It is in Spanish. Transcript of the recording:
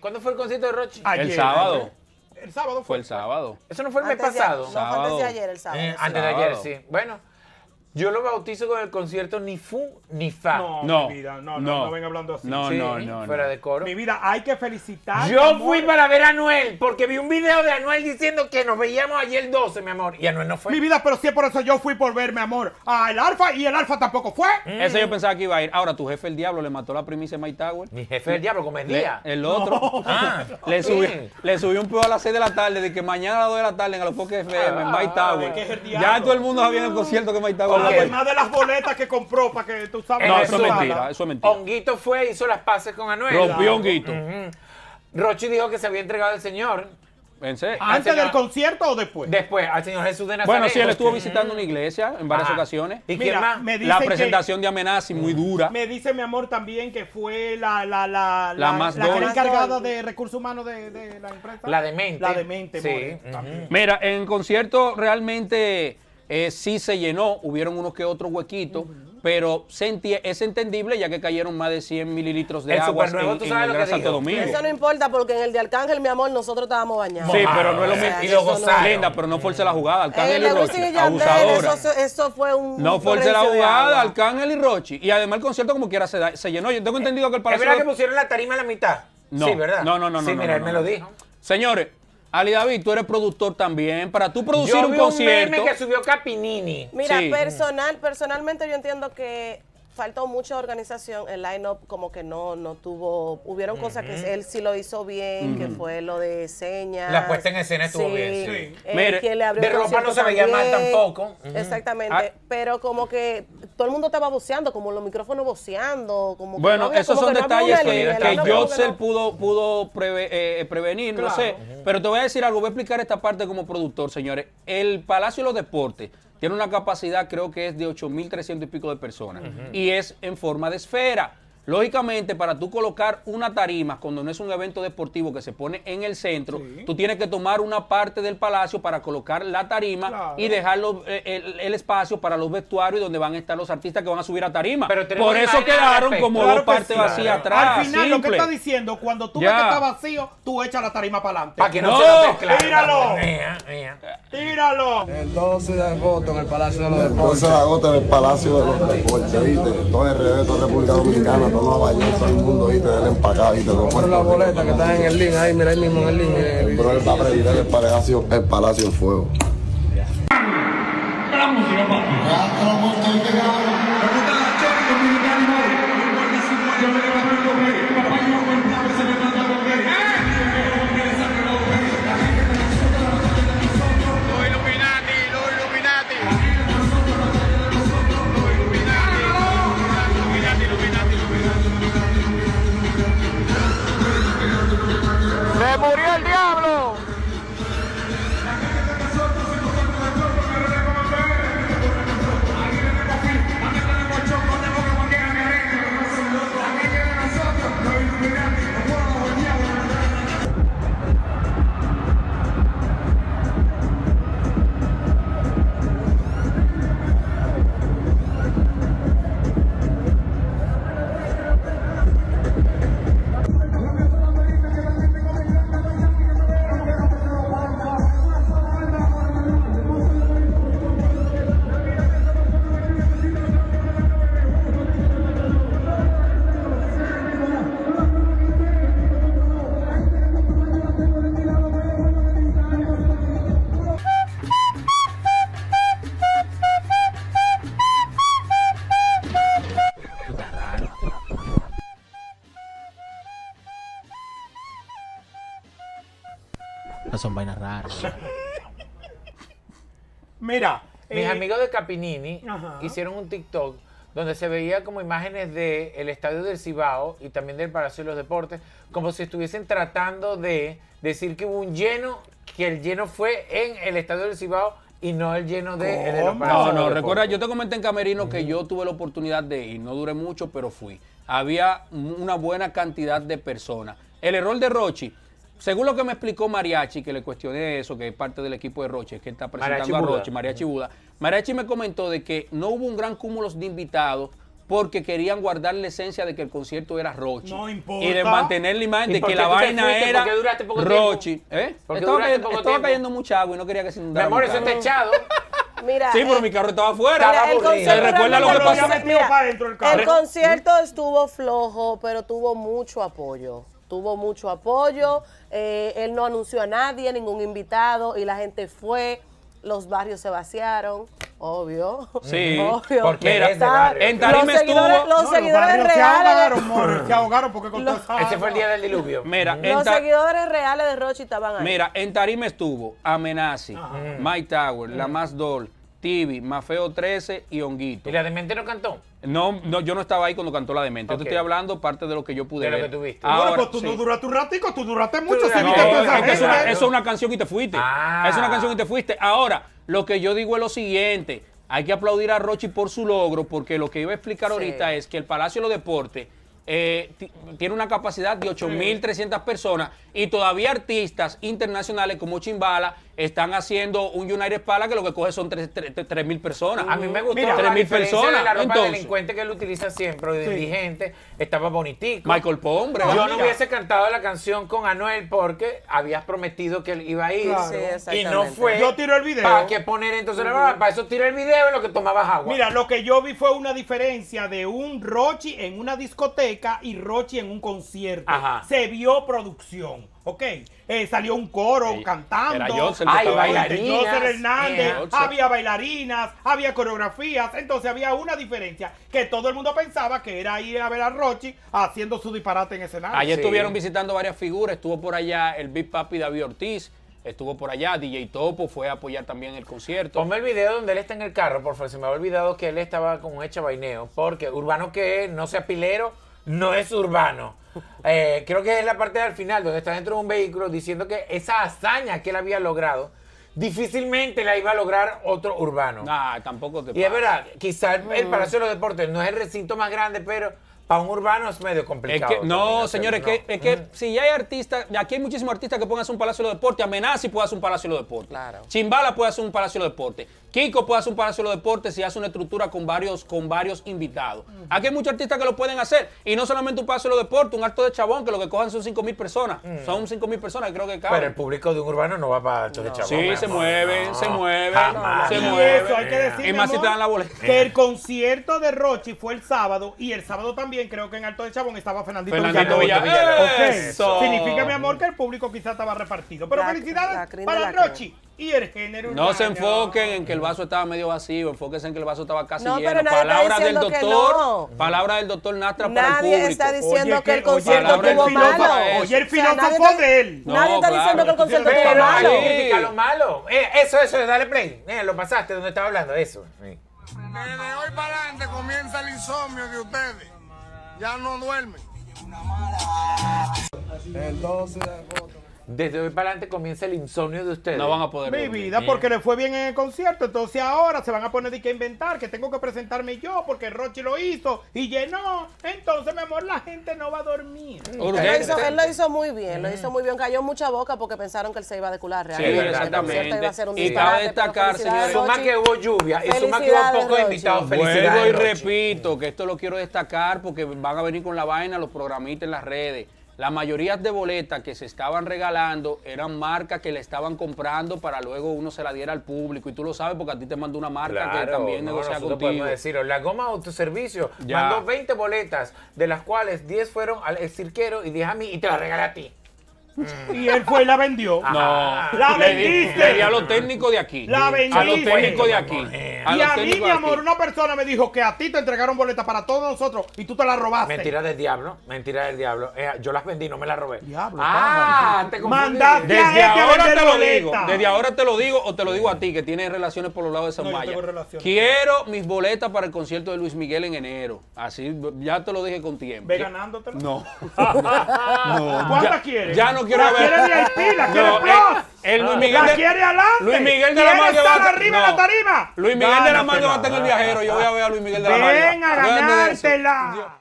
¿Cuándo fue el concierto de Rochy? El sábado. ¿El sábado fue? El sábado. ¿Eso no fue el mes pasado? No, antes de ayer, el sábado. Antes de ayer, sí. Bueno, yo lo bautizo con el concierto ni fu ni fa. No, no, mi vida, no venga hablando así. No, sí, no. Fuera de coro. Mi vida, hay que felicitar. Yo fui para ver a Anuel, porque vi un video de Anuel diciendo que nos veíamos ayer el 12, mi amor. Y Anuel no fue. Mi vida, pero sí es por eso yo fui por ver, mi amor, al Alfa, y el Alfa tampoco fue. Eso yo pensaba que iba a ir. Ahora, tu jefe el diablo le mató la primicia de My Tower. Mi jefe el diablo, comedía. El otro. No. Le subió un pedo a las 6 de la tarde, de que mañana a las 2 de la tarde en los Pokés FM, en My Tower. Ya todo el mundo sabía en el concierto que My Tower. Además de las boletas que compró para que tú sabes. No, eso es mentira, eso es mentira. Honguito fue, hizo las paces con Anuel. Rompió Honguito. Rochy dijo que se había entregado al Señor. ¿Antes del concierto o después? Después, al señor Jesús de Nazaret. Bueno, sí, él estuvo visitando una iglesia en varias ocasiones. ¿Y quién más? La presentación de Amenazzy, muy dura. Me dice, mi amor, también que fue la encargada de recursos humanos de la empresa. La Demente. La Demente, sí. Mira, en concierto realmente... sí se llenó, hubieron unos que otros huequitos, pero es entendible ya que cayeron más de 100 mililitros de agua en el Gran Santo Domingo. Eso no importa porque en el de Arcángel, mi amor, nosotros estábamos bañados. Sí, pero no es lo mismo. Y lo gozaron. Linda, pero no force la jugada. Arcángel y Rochy, abusadora. Eso fue un... No force la jugada, Arcángel y Rochy. Y además el concierto como quiera se llenó. Yo tengo entendido que el Palacio... ¿Es verdad que pusieron la tarima a la mitad? No. Sí, ¿verdad? No. Sí, mira, él me lo dijo. Señores... Ali David, tú eres productor también. Para tú producir un concierto... Yo vi un meme que subió Capinini. Mira, sí. Personalmente yo entiendo que faltó mucha organización. El line-up como que no tuvo... Hubieron cosas que él sí lo hizo bien, que fue lo de señas. La puesta en escena estuvo bien, sí. Mire, de ropa no se veía mal tampoco. Exactamente. Pero como que todo el mundo estaba voceando, como los micrófonos voceando. Bueno, esos son detalles que Jotzel pudo prevenir, no sé. Pero te voy a decir algo, voy a explicar esta parte como productor, señores. El Palacio de los Deportes tiene una capacidad, creo que es de 8.300 y pico de personas. Y es en forma de esfera. Lógicamente, para tú colocar una tarima, cuando no es un evento deportivo que se pone en el centro, tú tienes que tomar una parte del palacio para colocar la tarima y dejar el espacio para los vestuarios donde van a estar los artistas que van a subir a tarima. Por eso quedaron como dos partes vacías atrás. Al final, lo que está diciendo, cuando tú ves que está vacío, tú echas la tarima para adelante. Para que no se mezcle. ¡Tíralo! ¡Tíralo! El 12 de agosto en el Palacio de los Deportes. El 12 de agosto en el Palacio de los Deportes, ¿viste? Todo el RD, toda República Dominicana. No bañé, todo el mundo, viste, del empacado, viste, todo el mundo. La boleta que está en el link, ahí, mira, ahí mismo en el link. Pero él va a predicar el Palacio en Fuego. Son vainas raras. Mira, mis amigos de Capinini hicieron un TikTok donde se veía como imágenes del Estadio del Cibao y también del Palacio de los Deportes, como si estuviesen tratando de decir que hubo un lleno, que el lleno fue en el Estadio del Cibao y no el lleno de los Palacios. No, recuerda, yo te comenté en Camerino que yo tuve la oportunidad de ir, no duré mucho, pero fui. Había una buena cantidad de personas. El error de Rochy. Según lo que me explicó Mariachi, que le cuestioné eso, que es parte del equipo de Rochy, que está presentando a Rochy, Mariachi Buda, Mariachi me comentó de que no hubo un gran cúmulo de invitados, porque querían guardar la esencia de que el concierto era Rochy. No importa. Y de mantener la imagen de que la vaina era Rochy. ¿Eh? Estaba cayendo mucha agua y no quería que se inundara. Mi amor, eso es techado. Mira, sí, pero mi carro estaba afuera. ¿Se recuerda lo que pasó? El concierto estuvo flojo, pero tuvo mucho apoyo. Él no anunció a nadie, ningún invitado, y la gente fue, los barrios se vaciaron. Obvio. Sí, obvio. Porque era en tarima estuvo. Los seguidores reales. Se ahogaron porque con todo. Ese fue el día del diluvio. Mira, los seguidores reales de Rochy estaban ahí. Mira, en tarima estuvo Amenazzy, My Tower, La Más Dol, TV, Mafeo 13 y Honguito. ¿Y La Demente no cantó? No, no, yo no estaba ahí cuando cantó La Demente. Okay. Yo te estoy hablando parte de lo que yo pude ver. De lo que tuviste. Ahora, bueno, pues tú sí. No duraste un ratico, tú duraste mucho. Eso es una canción y te fuiste. Ah. Es una canción y te fuiste. Ahora, lo que yo digo es lo siguiente. Hay que aplaudir a Rochy por su logro, porque lo que iba a explicar ahorita es que el Palacio de los Deportes tiene una capacidad de 8.300 personas y todavía artistas internacionales como Chimbala están haciendo un United Palace que lo que coge son 3.000 personas. A mí me gustó 3.000 personas. La ropa delincuente que él utiliza siempre, de indigente, estaba bonitico. Michael Pond, yo no hubiese cantado la canción con Anuel porque habías prometido que él iba a ir. Claro. Sí, y no fue. Yo tiro el video. ¿Para qué poner entonces la ropa? Para eso tiro el video en lo que tomabas agua. Mira, lo que yo vi fue una diferencia de un Rochy en una discoteca y Rochy en un concierto. Ajá. Se vio producción, ¿ok? Salió un coro cantando. José Hernández, había bailarinas, había coreografías, entonces había una diferencia que todo el mundo pensaba que era ir a ver a Rochy haciendo su disparate en escenario. Ayer estuvieron visitando varias figuras, estuvo por allá el Big Papi David Ortiz, estuvo por allá, DJ Topo fue a apoyar también el concierto. Ponme el video donde él está en el carro, por favor, se me había olvidado que él estaba con un echabaineo, porque urbano que es, no sea pilero, no es urbano. Creo que es la parte del final donde está dentro de un vehículo diciendo que esa hazaña que él había logrado difícilmente la iba a lograr otro urbano. Nah, tampoco te pasa. Y es verdad, quizás el Palacio de los Deportes no es el recinto más grande, pero para un urbano es medio complicado. Es que, no, señores, es que si ya hay artistas, aquí hay muchísimos artistas que pueden hacer un Palacio de los Deportes. Amenazzy puede hacer un Palacio de los Deportes. Claro. Chimbala puede hacer un Palacio de los Deportes. Kiko puede hacer un Palacio de los Deportes si hace una estructura con varios invitados. Aquí hay muchos artistas que lo pueden hacer. Y no solamente un Palacio de los Deportes, un acto de chabón, que lo que cojan son 5.000 personas. Son 5.000 personas, creo que caben. Pero el público de un urbano no va para actos de chabón. Sí, se mueven. Eso hay que decir, y más si te dan la boleta. Que el concierto de Rochy fue el sábado y el sábado también. Creo que en Alto de Chabón estaba Fernandito Villarreal. Okay. Significa, mi amor, que el público quizás estaba repartido. Pero felicidades para Rochy y el género urbano. No se enfoquen en que el vaso estaba medio vacío, enfóquense en que el vaso estaba casi lleno. Palabra del doctor Nastra para el público. Nadie está diciendo que el concierto estuvo malo. Oye, el filósofo de él. Nadie está diciendo que el concierto estuvo malo. Pero critica lo malo. Eso, dale play. Lo pasaste donde estaba hablando, eso. Desde hoy para adelante comienza el insomnio de ustedes. Ya no duermen. El 12 de agosto. Desde hoy para adelante comienza el insomnio de ustedes. No van a poder dormir. Mi vida, porque le fue bien en el concierto. Entonces ahora se van a poner de que inventar, que tengo que presentarme yo, porque Rochy lo hizo y llenó. Entonces, mi amor, la gente no va a dormir. Él lo hizo muy bien, Cayó mucha boca porque pensaron que él se iba a decular realmente. Sí, exactamente. Iba a ser un y cabe destacar, señores. Suma que hubo lluvia y suma que hubo pocos invitados. Felicidades. Vuelvo y repito que esto lo quiero destacar porque van a venir con la vaina los programistas en las redes. La mayoría de boletas que se estaban regalando eran marcas que le estaban comprando para luego uno se la diera al público. Y tú lo sabes porque a ti te mandó una marca que también negocia contigo. La Goma Autoservicio mandó 20 boletas, de las cuales 10 fueron al cirquero y 10 a mí, y te las regalé a ti. Y él fue y la vendió. No. La vendiste. Y a los técnicos de aquí. La vendiste. A los técnicos de aquí. Y a mí, mi amor, una persona me dijo que a ti te entregaron boletas para todos nosotros y tú te las robaste. Mentira del diablo. Mentira del diablo. Yo las vendí, no me las robé. Diablo. Te confundí. Desde ahora te lo digo. Desde ahora te lo digo o te lo digo a ti que tienes relaciones por los lados de San Maya. Quiero mis boletas para el concierto de Luis Miguel en enero. Así, ya te lo dije con tiempo. ¿Ve ganándotelo? No. ¿Cuántas quieres? Ya no. La quiere VIP, la quiere Plus. Luis Miguel la quiere adelante. Luis Miguel de la Manga estar arriba en la tarima. Luis Miguel de la Manga va a estar en el viajero. Yo voy a ver a Luis Miguel de la Manga. Ven a ganártela.